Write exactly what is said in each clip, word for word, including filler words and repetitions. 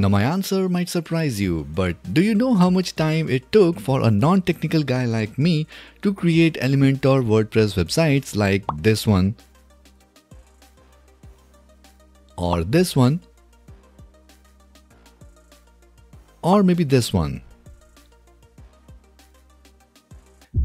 Now my answer might surprise you, but do you know how much time it took for a non-technical guy like me to create Elementor WordPress websites like this one, or this one, or maybe this one?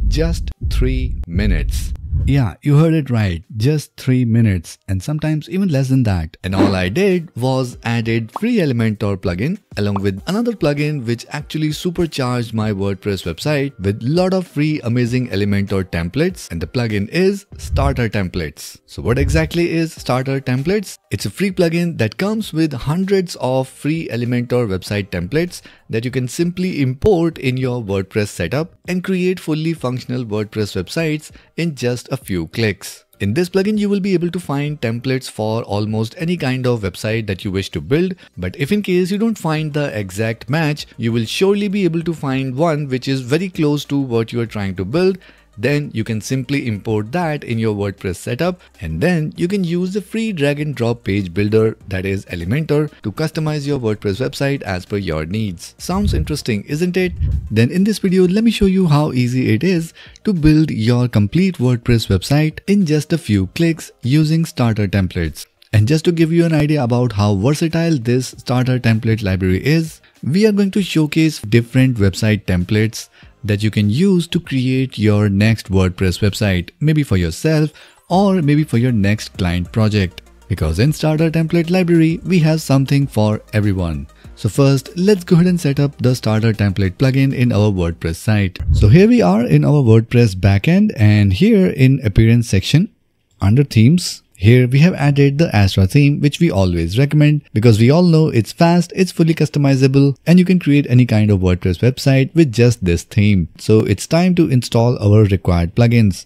Just three minutes. Yeah, you heard it right, just three minutes, and sometimes even less than that. And all I did was added free Elementor plugin along with another plugin which actually supercharged my WordPress website with lot of free amazing Elementor templates, and the plugin is Starter Templates. So what exactly is Starter Templates? It's a free plugin that comes with hundreds of free Elementor website templates that you can simply import in your WordPress setup and create fully functional WordPress websites in just a few clicks. In this plugin, you will be able to find templates for almost any kind of website that you wish to build, but if in case you don't find the exact match, you will surely be able to find one which is very close to what you are trying to build. Then you can simply import that in your WordPress setup, and then you can use the free drag and drop page builder, that is Elementor, to customize your WordPress website as per your needs. Sounds interesting, isn't it? Then in this video, let me show you how easy it is to build your complete WordPress website in just a few clicks using Starter Templates. And just to give you an idea about how versatile this Starter Template library is, we are going to showcase different website templates that you can use to create your next WordPress website, maybe for yourself or maybe for your next client project. Because in Starter Template library, we have something for everyone. So first, let's go ahead and set up the Starter Template plugin in our WordPress site. So here we are in our WordPress backend, and here in Appearance section, under Themes, here we have added the Astra theme, which we always recommend because we all know it's fast, it's fully customizable, and you can create any kind of WordPress website with just this theme. So it's time to install our required plugins.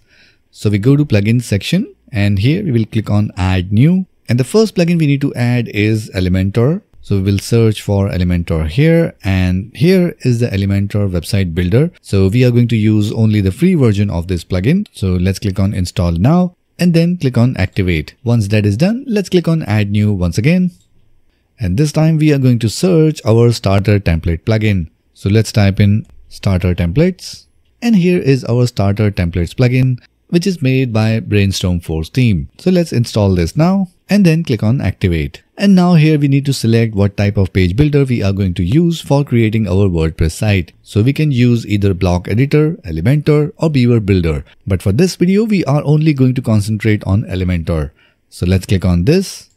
So we go to plugins section, and here we will click on add new. And the first plugin we need to add is Elementor. So we will search for Elementor here, and here is the Elementor website builder. So we are going to use only the free version of this plugin. So let's click on install now, and then click on activate. Once that is done, let's click on add new once again. And this time we are going to search our Starter Template plugin. So let's type in Starter Templates. And here is our Starter Templates plugin, which is made by Brainstorm Force theme. So let's install this now, and then click on activate. And now here we need to select what type of page builder we are going to use for creating our WordPress site. So we can use either block editor, Elementor, or Beaver builder. But for this video, we are only going to concentrate on Elementor. So let's click on this.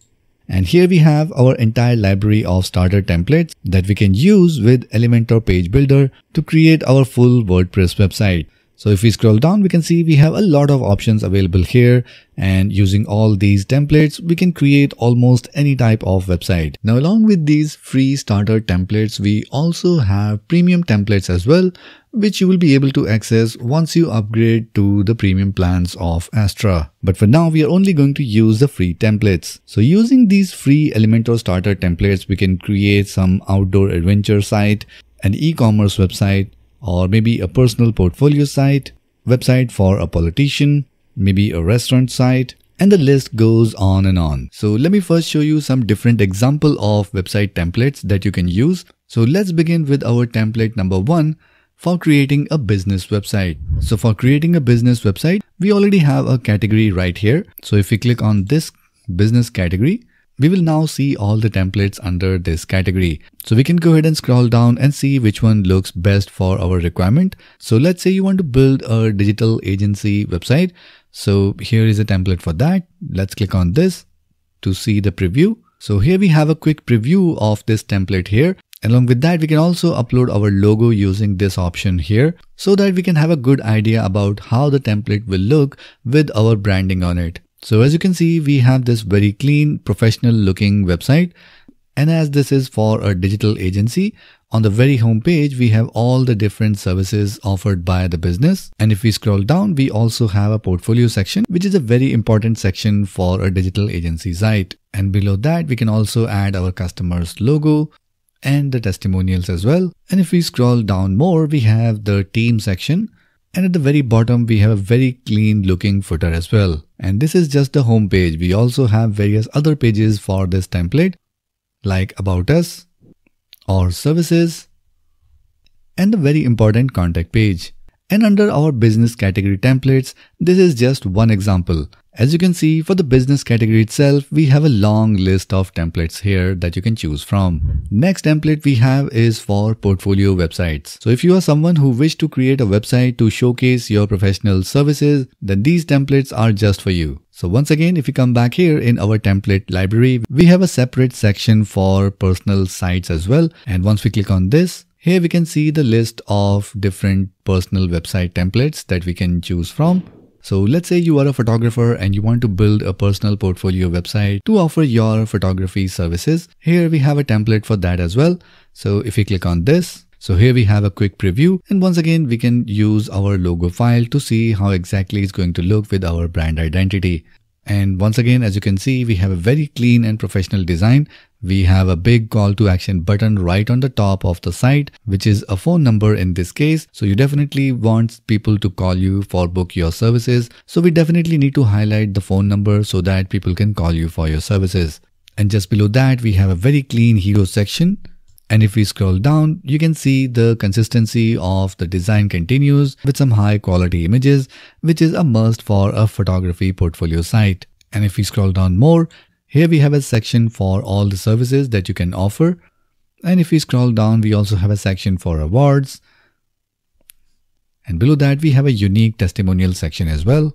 And here we have our entire library of starter templates that we can use with Elementor page builder to create our full WordPress website. So if we scroll down, we can see we have a lot of options available here, and using all these templates, we can create almost any type of website. Now, along with these free starter templates, we also have premium templates as well, which you will be able to access once you upgrade to the premium plans of Astra. But for now, we are only going to use the free templates. So using these free Elementor starter templates, we can create some outdoor adventure site, an e-commerce website, or maybe a personal portfolio site, website for a politician, maybe a restaurant site, and the list goes on and on. So let me first show you some different example of website templates that you can use. So let's begin with our template number one for creating a business website. So for creating a business website, we already have a category right here. So if we click on this business category, we will now see all the templates under this category. So we can go ahead and scroll down and see which one looks best for our requirement. So let's say you want to build a digital agency website. So here is a template for that. Let's click on this to see the preview. So here we have a quick preview of this template here. Along with that, we can also upload our logo using this option here so that we can have a good idea about how the template will look with our branding on it. So as you can see, we have this very clean, professional looking website. And as this is for a digital agency, on the very home page, we have all the different services offered by the business. And if we scroll down, we also have a portfolio section, which is a very important section for a digital agency site. And below that, we can also add our customer's logo and the testimonials as well. And if we scroll down more, we have the team section. And at the very bottom, we have a very clean looking footer as well. And this is just the home page. We also have various other pages for this template, like About Us, our services, and the very important contact page. And under our business category templates, this is just one example. As you can see, for the business category itself, we have a long list of templates here that you can choose from. Next template we have is for portfolio websites. So if you are someone who wish to create a website to showcase your professional services, then these templates are just for you. So once again, if you come back here in our template library, we have a separate section for personal sites as well. And once we click on this, here we can see the list of different personal website templates that we can choose from. So let's say you are a photographer and you want to build a personal portfolio website to offer your photography services. Here we have a template for that as well. So if you click on this, so here we have a quick preview, and once again we can use our logo file to see how exactly it's going to look with our brand identity. And once again, as you can see, we have a very clean and professional design. We have a big call to action button right on the top of the site, which is a phone number in this case. So you definitely want people to call you for book your services. So we definitely need to highlight the phone number so that people can call you for your services. And just below that, we have a very clean hero section. And if we scroll down, you can see the consistency of the design continues with some high quality images, which is a must for a photography portfolio site. And if we scroll down more, here we have a section for all the services that you can offer. And if we scroll down, we also have a section for awards. And below that, we have a unique testimonial section as well.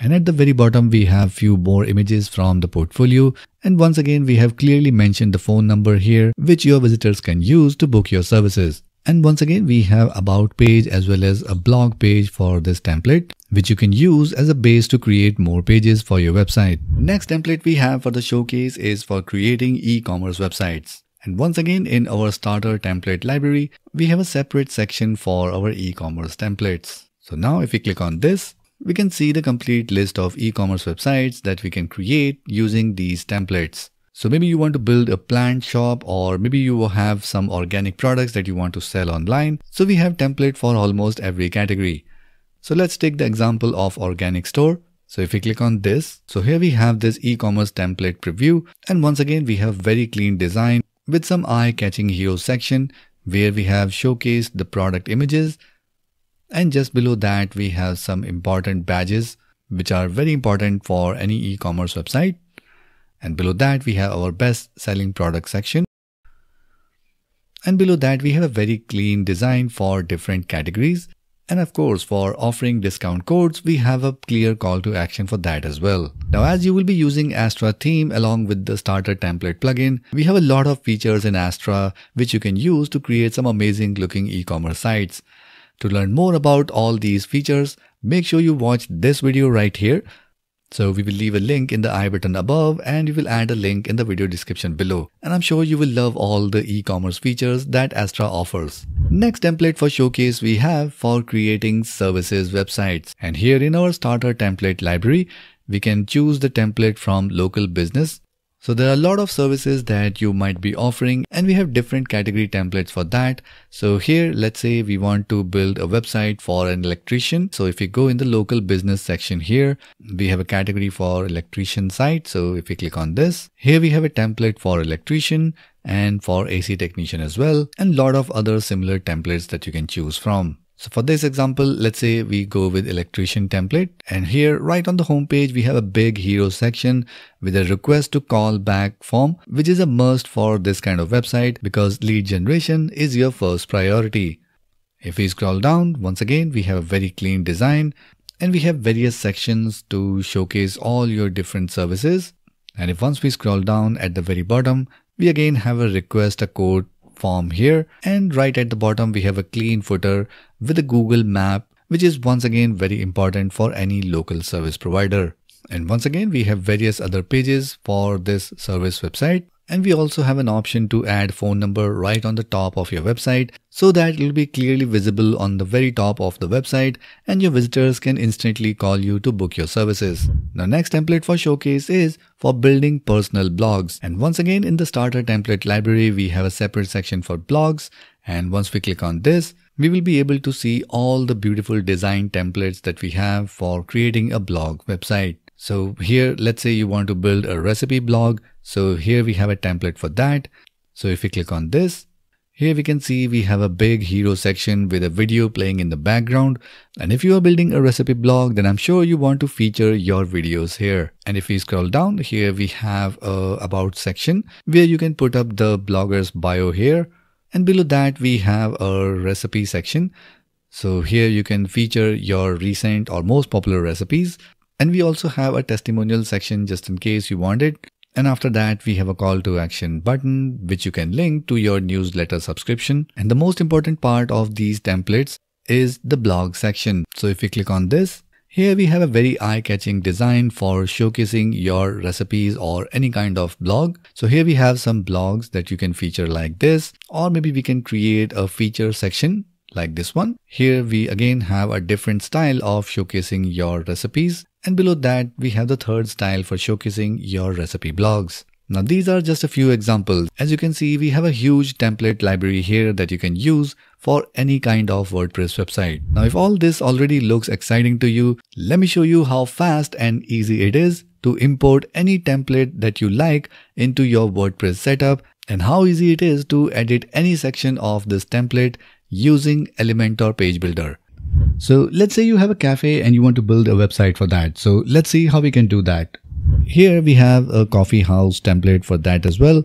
And at the very bottom, we have few more images from the portfolio. And once again, we have clearly mentioned the phone number here, which your visitors can use to book your services. And once again, we have about page as well as a blog page for this template, which you can use as a base to create more pages for your website. Next template we have for the showcase is for creating e-commerce websites. And once again, in our starter template library, we have a separate section for our e-commerce templates. So now if we click on this, we can see the complete list of e-commerce websites that we can create using these templates. So maybe you want to build a plant shop, or maybe you have some organic products that you want to sell online. So we have template for almost every category. So let's take the example of organic store. So if we click on this, so here we have this e-commerce template preview. And once again, we have very clean design with some eye-catching hero section where we have showcased the product images. And just below that, we have some important badges, which are very important for any e-commerce website. And below that, we have our best selling product section. And below that, we have a very clean design for different categories. And of course, for offering discount codes, we have a clear call to action for that as well. Now, as you will be using Astra theme along with the starter template plugin, we have a lot of features in Astra, which you can use to create some amazing looking e-commerce sites. To learn more about all these features, make sure you watch this video right here. So we will leave a link in the I button above, and we will add a link in the video description below. And I'm sure you will love all the e-commerce features that Astra offers. Next template for showcase we have for creating services websites. And here in our starter template library, we can choose the template from local business. So there are a lot of services that you might be offering, and we have different category templates for that. So here, let's say we want to build a website for an electrician. So if you go in the local business section here, we have a category for electrician site. So if we click on this, here we have a template for electrician and for A C technician as well, and a lot of other similar templates that you can choose from. So for this example, let's say we go with electrician template, and here right on the homepage, we have a big hero section with a request to call back form, which is a must for this kind of website because lead generation is your first priority. If we scroll down, once again, we have a very clean design, and we have various sections to showcase all your different services. And if once we scroll down at the very bottom, we again have a request a code form here, and right at the bottom we have a clean footer with a Google map, which is once again very important for any local service provider. And once again we have various other pages for this service website, and we also have an option to add phone number right on the top of your website so that it will be clearly visible on the very top of the website, and your visitors can instantly call you to book your services. Now next template for showcase is for building personal blogs, and once again in the starter template library we have a separate section for blogs, and once we click on this, we will be able to see all the beautiful design templates that we have for creating a blog website. So here, let's say you want to build a recipe blog. So here we have a template for that. So if we click on this, here we can see we have a big hero section with a video playing in the background. And if you are building a recipe blog, then I'm sure you want to feature your videos here. And if we scroll down here, we have a about section where you can put up the blogger's bio here. And below that we have a recipe section. So here you can feature your recent or most popular recipes. And we also have a testimonial section just in case you want it. And after that, we have a call to action button, which you can link to your newsletter subscription. And the most important part of these templates is the blog section. So if you click on this, here we have a very eye-catching design for showcasing your recipes or any kind of blog. So here we have some blogs that you can feature like this, or maybe we can create a feature section like this one. Here we again have a different style of showcasing your recipes. And below that, we have the third style for showcasing your recipe blogs. Now, these are just a few examples. As you can see, we have a huge template library here that you can use for any kind of WordPress website. Now, if all this already looks exciting to you, let me show you how fast and easy it is to import any template that you like into your WordPress setup and how easy it is to edit any section of this template using Elementor Page Builder. So let's say you have a cafe and you want to build a website for that. So let's see how we can do that. Here we have a coffee house template for that as well.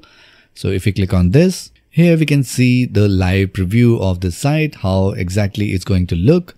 So if we click on this, here we can see the live preview of the site, how exactly it's going to look.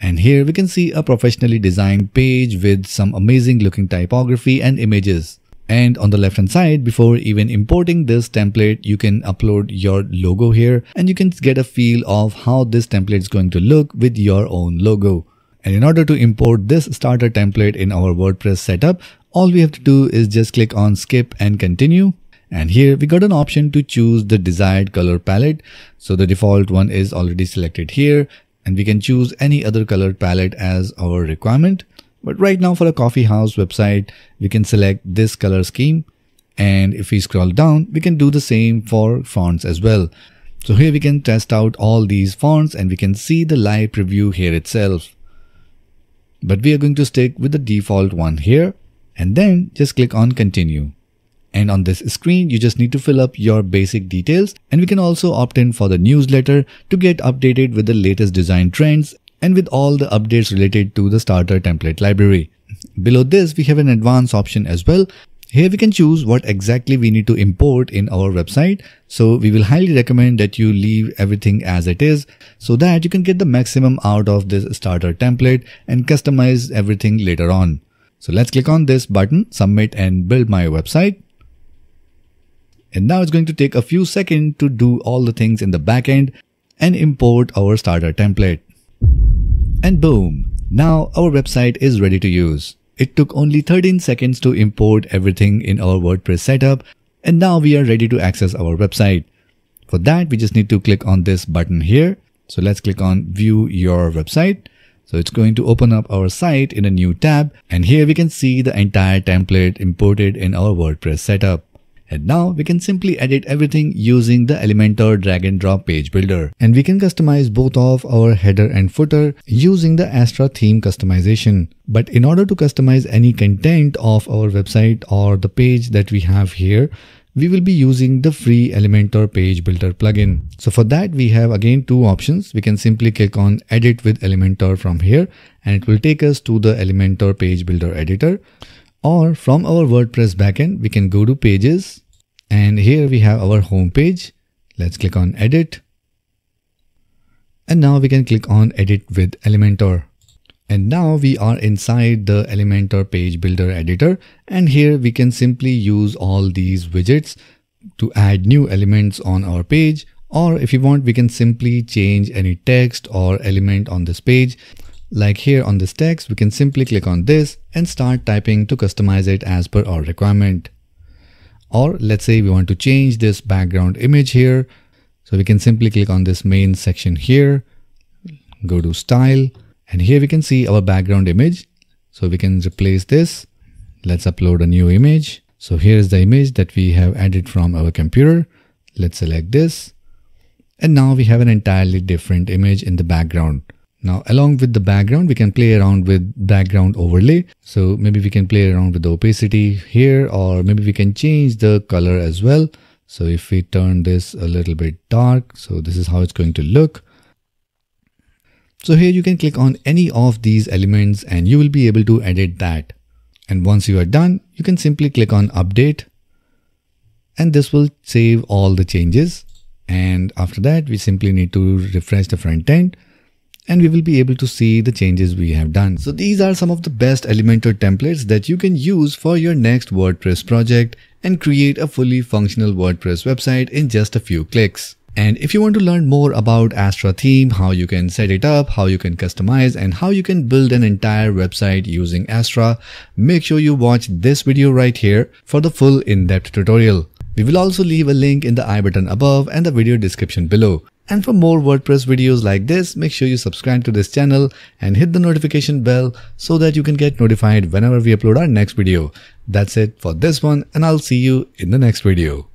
And here we can see a professionally designed page with some amazing looking typography and images. And on the left hand side, before even importing this template, you can upload your logo here and you can get a feel of how this template is going to look with your own logo. And in order to import this starter template in our WordPress setup, all we have to do is just click on skip and continue. And here we got an option to choose the desired color palette. So the default one is already selected here, and we can choose any other color palette as our requirement. But right now for a coffee house website, we can select this color scheme. And if we scroll down, we can do the same for fonts as well. So here we can test out all these fonts and we can see the live preview here itself. But we are going to stick with the default one here and then just click on continue. And on this screen, you just need to fill up your basic details, and we can also opt in for the newsletter to get updated with the latest design trends and with all the updates related to the starter template library. Below this, we have an advanced option as well. Here we can choose what exactly we need to import in our website. So we will highly recommend that you leave everything as it is so that you can get the maximum out of this starter template and customize everything later on. So let's click on this button, submit and build my website. And now it's going to take a few seconds to do all the things in the backend and import our starter template. And boom, now our website is ready to use. It took only thirteen seconds to import everything in our WordPress setup, and now we are ready to access our website. For that, we just need to click on this button here. So let's click on view your website. So it's going to open up our site in a new tab, and here we can see the entire template imported in our WordPress setup. And now we can simply edit everything using the Elementor drag and drop page builder. And we can customize both of our header and footer using the Astra theme customization. But in order to customize any content of our website or the page that we have here, we will be using the free Elementor page builder plugin. So for that, we have again two options. We can simply click on edit with Elementor from here, and it will take us to the Elementor page builder editor. Or from our WordPress backend, we can go to pages, and here we have our home page. Let's click on edit. And now we can click on edit with Elementor. And now we are inside the Elementor page builder editor. And here we can simply use all these widgets to add new elements on our page. Or if you want, we can simply change any text or element on this page. Like here on this text, we can simply click on this and start typing to customize it as per our requirement. Or let's say we want to change this background image here. So we can simply click on this main section here, go to style, and here we can see our background image. So we can replace this. Let's upload a new image. So here's the image that we have added from our computer. Let's select this. And now we have an entirely different image in the background. Now, along with the background, we can play around with background overlay. So maybe we can play around with the opacity here, or maybe we can change the color as well. So if we turn this a little bit dark, so this is how it's going to look. So here you can click on any of these elements and you will be able to edit that. And once you are done, you can simply click on update and this will save all the changes. And after that, we simply need to refresh the front end and we will be able to see the changes we have done. So these are some of the best Elementor templates that you can use for your next WordPress project and create a fully functional WordPress website in just a few clicks. And if you want to learn more about Astra theme, how you can set it up, how you can customize and how you can build an entire website using Astra, make sure you watch this video right here for the full in-depth tutorial. We will also leave a link in the I button above and the video description below. And for more WordPress videos like this, make sure you subscribe to this channel and hit the notification bell so that you can get notified whenever we upload our next video. That's it for this one and I'll see you in the next video.